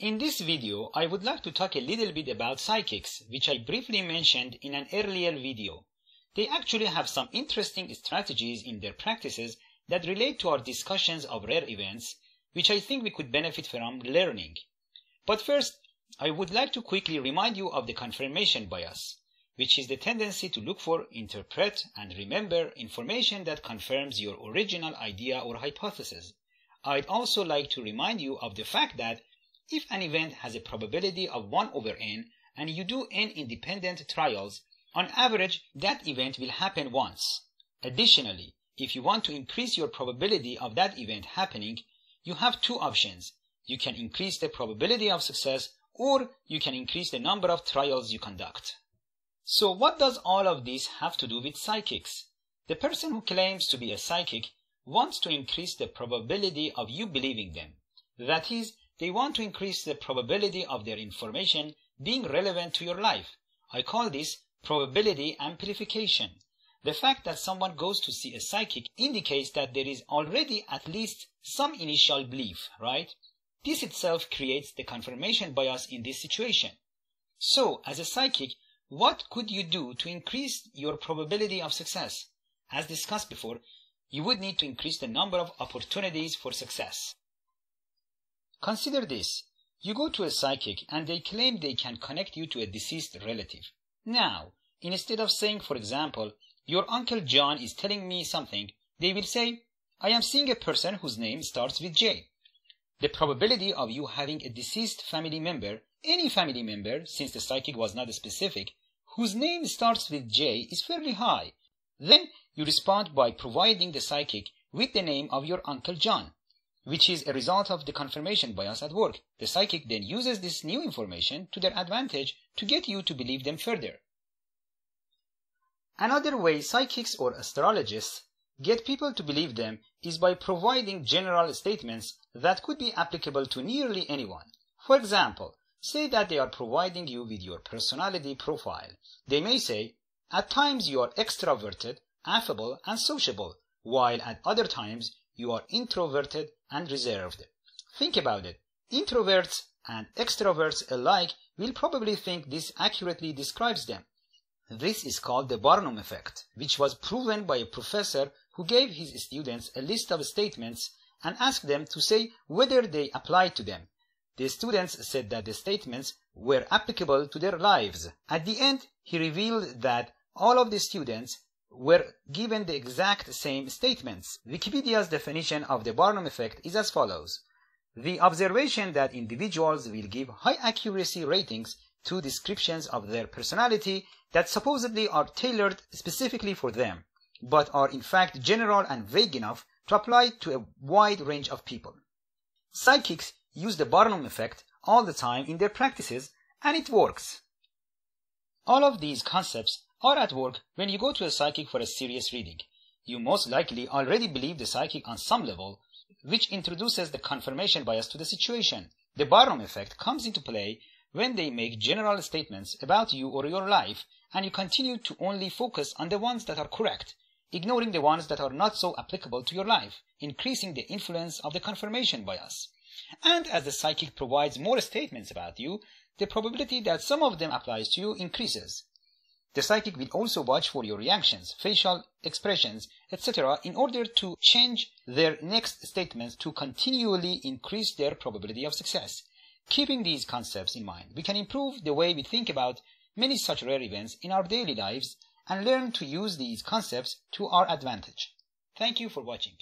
In this video, I would like to talk a little bit about psychics, which I briefly mentioned in an earlier video. They actually have some interesting strategies in their practices that relate to our discussions of rare events, which I think we could benefit from learning. But first, I would like to quickly remind you of the confirmation bias, which is the tendency to look for, interpret, and remember information that confirms your original idea or hypothesis. I'd also like to remind you of the fact that if an event has a probability of 1/n, and you do n independent trials, on average, that event will happen once. Additionally, if you want to increase your probability of that event happening, you have two options. You can increase the probability of success, or you can increase the number of trials you conduct. So what does all of this have to do with psychics? The person who claims to be a psychic wants to increase the probability of you believing them. That is, they want to increase the probability of their information being relevant to your life. I call this probability amplification. The fact that someone goes to see a psychic indicates that there is already at least some initial belief, right? This itself creates the confirmation bias in this situation. So, as a psychic, what could you do to increase your probability of success? As discussed before, you would need to increase the number of opportunities for success. Consider this. You go to a psychic and they claim they can connect you to a deceased relative. Now, instead of saying, for example, your Uncle John is telling me something, they will say, I am seeing a person whose name starts with J. The probability of you having a deceased family member, any family member, since the psychic was not specific, whose name starts with J is fairly high. Then you respond by providing the psychic with the name of your Uncle John, which is a result of the confirmation bias at work. The psychic then uses this new information to their advantage to get you to believe them further. Another way psychics or astrologists get people to believe them is by providing general statements that could be applicable to nearly anyone. For example, say that they are providing you with your personality profile. They may say, at times you are extroverted, affable, and sociable, while at other times you are introverted and reserved. Think about it. Introverts and extroverts alike will probably think this accurately describes them. This is called the Barnum Effect, which was proven by a professor who gave his students a list of statements and asked them to say whether they applied to them. The students said that the statements were applicable to their lives. At the end, he revealed that all of the students were given the exact same statements. Wikipedia's definition of the Barnum Effect is as follows. The observation that individuals will give high accuracy ratings to descriptions of their personality that supposedly are tailored specifically for them, but are in fact general and vague enough to apply to a wide range of people. Psychics use the Barnum effect all the time in their practices, and it works. All of these concepts are at work when you go to a psychic for a serious reading. You most likely already believe the psychic on some level, which introduces the confirmation bias to the situation. The Barnum effect comes into play when they make general statements about you or your life, and you continue to only focus on the ones that are correct, ignoring the ones that are not so applicable to your life, increasing the influence of the confirmation bias. And as the psychic provides more statements about you, the probability that some of them applies to you increases. The psychic will also watch for your reactions, facial expressions, etc. in order to change their next statements to continually increase their probability of success. Keeping these concepts in mind, we can improve the way we think about many such rare events in our daily lives and learn to use these concepts to our advantage. Thank you for watching.